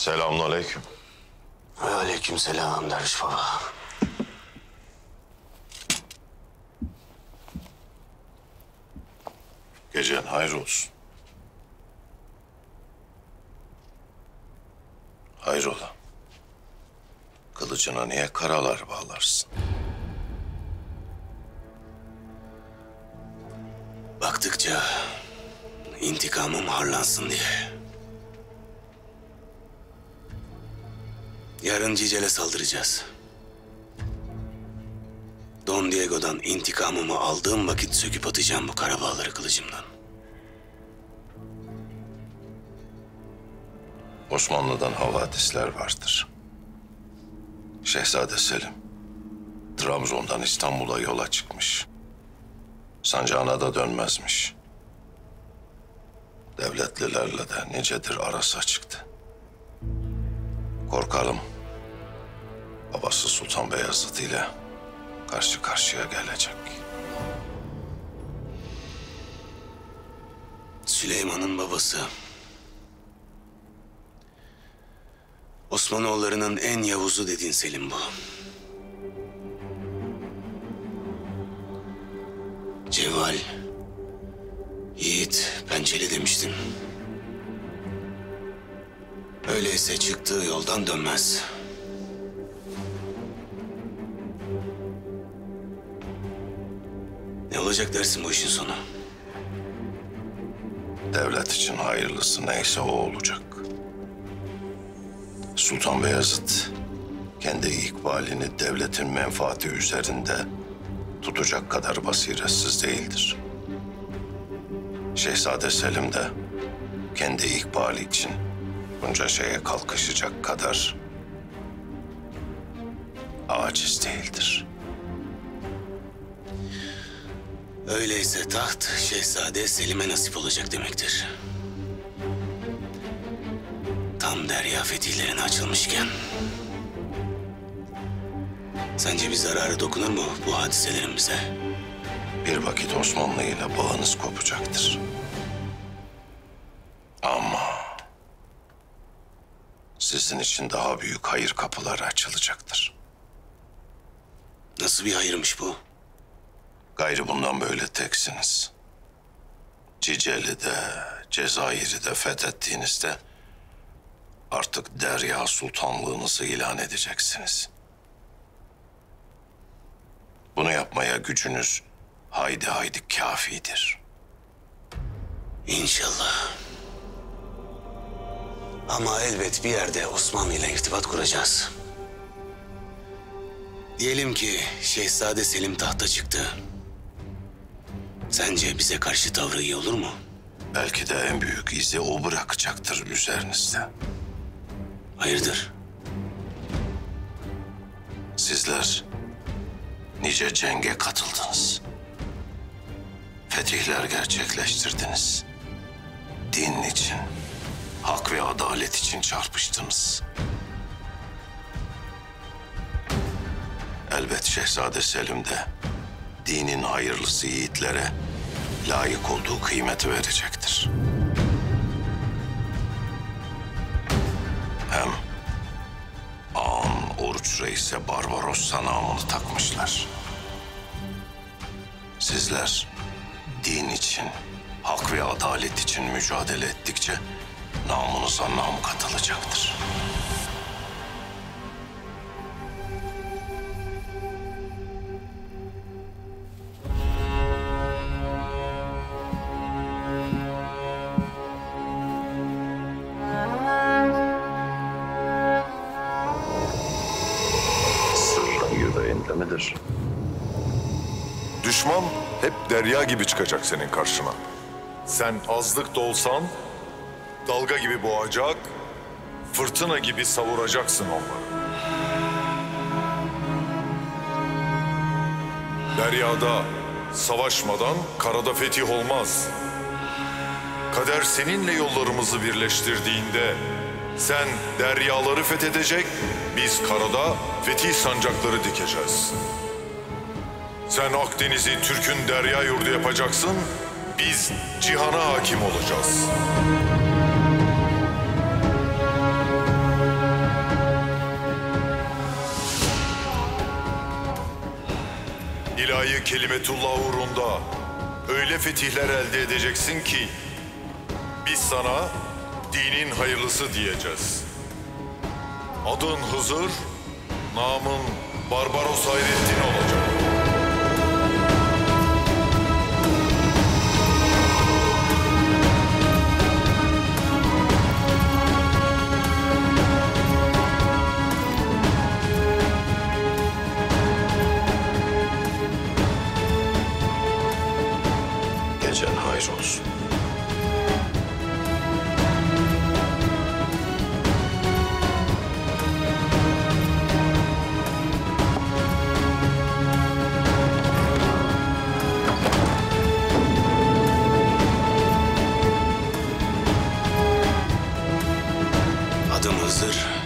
Selamünaleyküm. Aleykümselam Derviş Baba. Gecen hayır olsun. Hayrola? Kılıcına niye karalar bağlarsın? Baktıkça intikamım harlansın diye. Yarın Cicel'e saldıracağız. Don Diego'dan intikamımı aldığım vakit söküp atacağım bu karabağları kılıcımdan. Osmanlı'dan havadisler vardır. Şehzade Selim, Trabzon'dan İstanbul'a yola çıkmış. Sancağına da dönmezmiş. Devletlilerle de nicedir arası çıktı. Korkarım babası Sultan Beyazıt ile karşı karşıya gelecek. Süleyman'ın babası Osmanoğullarının en yavuzu dediğin Selim bu. Ceval, yiğit, pençeli demiştin. Öyleyse çıktığı yoldan dönmez. Ne olacak dersin bu işin sonu? Devlet için hayırlısı neyse o olacak. Sultan Beyazıt kendi ikbalini devletin menfaati üzerinde tutacak kadar basiretsiz değildir. Şehzade Selim de kendi ikbali için bunca şeye kalkışacak kadar aciz değildir. Öyleyse taht Şehzade Selim'e nasip olacak demektir. Tam derya fetihlerine açılmışken sence bir zararı dokunur mu bu hadiselerimize? Bir vakit Osmanlı ile bağınız kopacaktır. Ama sizin için daha büyük hayır kapıları açılacaktır. Nasıl bir hayırmış bu? Gayrı bundan böyle teksiniz. Cicel'i de, Cezayir'i de fethettiğinizde artık derya sultanlığınızı ilan edeceksiniz. Bunu yapmaya gücünüz haydi haydi kâfidir. İnşallah. Ama elbet bir yerde Osmanlı ile irtibat kuracağız. Diyelim ki Şehzade Selim tahta çıktı. Sence bize karşı tavrı iyi olur mu? Belki de en büyük izi o bırakacaktır üzerinizde. Hayırdır? Sizler nice cenge katıldınız. Fetihler gerçekleştirdiniz. Din için, hak ve adalet için çarpıştınız. Elbet Şehzade Selim de dinin hayırlısı yiğitlere layık olduğu kıymeti verecektir. Hem ağam Oruç Reis'e Barbaros sanamını takmışlar. Sizler din için, hak ve adalet için mücadele ettikçe namınıza nam katılacaktır. Sırrı yüreğinde midir? Düşman hep derya gibi çıkacak senin karşına. Sen azlık da olsan dalga gibi boğacak, fırtına gibi savuracaksın onları. Deryada savaşmadan karada fetih olmaz. Kader seninle yollarımızı birleştirdiğinde sen deryaları fethedecek, biz karada fetih sancakları dikeceğiz. Sen Akdeniz'i Türk'ün derya yurdu yapacaksın, biz cihana hakim olacağız. ilahi kelimetullah uğrunda öyle fetihler elde edeceksin ki biz sana dinin hayırlısı diyeceğiz. Adın Hızır, namın Barbaros Hayreddin olacak. Gecen hayır olsun. Adım Hızır.